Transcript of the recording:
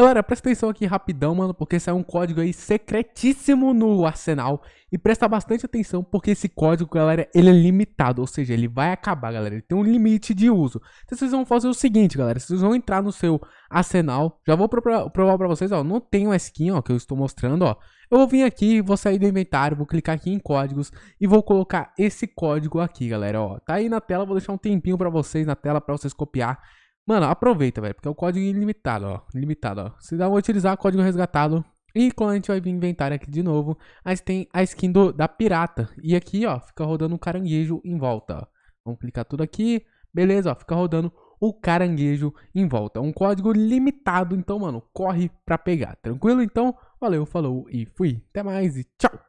Galera, presta atenção aqui rapidão, mano, porque saiu um código aí secretíssimo no Arsenal. E presta bastante atenção, porque esse código, galera, ele é limitado, ou seja, ele vai acabar, galera. Ele tem um limite de uso. Então vocês vão fazer o seguinte, galera, vocês vão entrar no seu Arsenal. Já vou provar pra vocês, ó, não tem uma skin, ó, que eu estou mostrando, ó. Eu vou vir aqui, vou sair do inventário, vou clicar aqui em códigos e vou colocar esse código aqui, galera, ó. Tá aí na tela, vou deixar um tempinho pra vocês na tela, pra vocês copiar. Mano, aproveita, velho, porque é um código ilimitado, ó. Limitado, ó. Você dá pra utilizar código resgatado. E quando a gente vai vir inventário aqui de novo, aí tem a skin da pirata. E aqui, ó, fica rodando um caranguejo em volta, ó. Vamos clicar tudo aqui. Beleza, ó, fica rodando o caranguejo em volta. É um código limitado, então, mano, corre pra pegar. Tranquilo? Então, valeu, falou e fui. Até mais e tchau!